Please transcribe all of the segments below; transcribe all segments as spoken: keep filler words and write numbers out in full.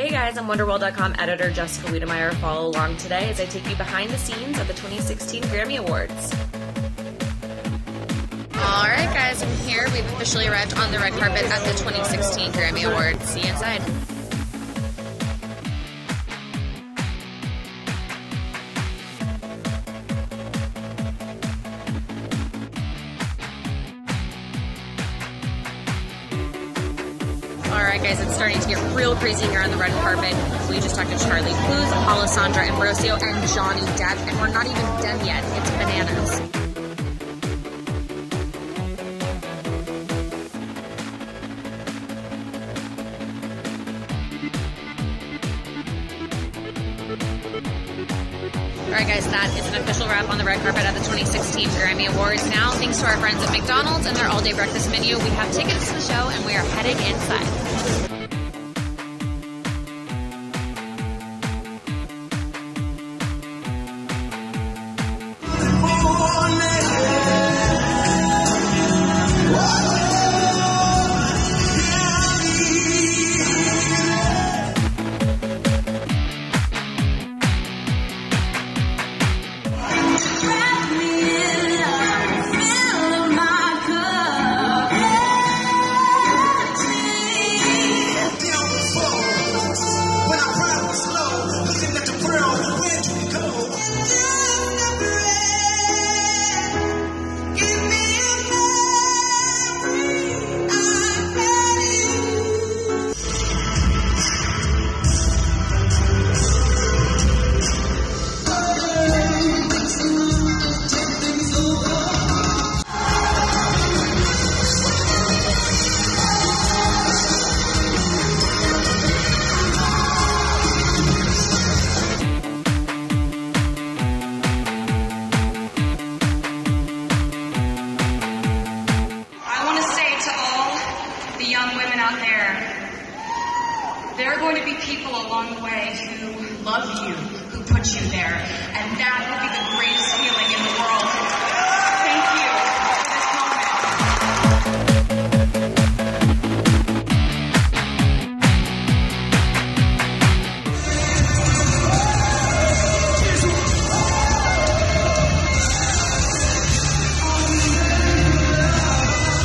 Hey guys, I'm Wonderwall dot com editor Jessica Wedemeyer. Follow along today as I take you behind the scenes of the twenty sixteen Grammy Awards. All right guys, I'm here. We've officially arrived on the red carpet at the twenty sixteen Grammy Awards. See you inside. Alright guys, it's starting to get real crazy here on the red carpet. We just talked to Charlie Puth, Alessandra Ambrosio, and Johnny Depp, and we're not even done yet. It's bananas. Alright guys, that is an official wrap on the red carpet at the twenty sixteen Grammy Awards. Now, thanks to our friends at McDonald's and their all-day breakfast menu, we have tickets to the show and we are heading inside. There are going to be people along the way who love you, who put you there, and that will be the greatest feeling in the world. Thank you for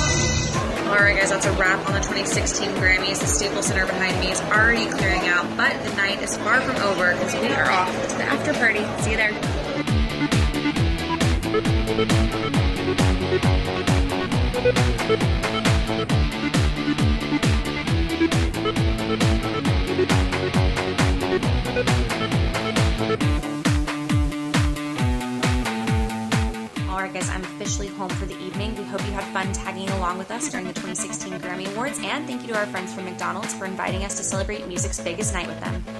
this moment. All right, guys, that's a wrap on the twenty sixteen Grammys. The Staples Center behind me is already clearing out, but the night is far from over because we are off to the after party. See you there. All right, guys, I'm officially home for the evening. We hope you had fun tagging along with us during the twenty sixteen Grammy Awards, and thank you to our friends from McDonald's for inviting us to celebrate music's biggest night with them.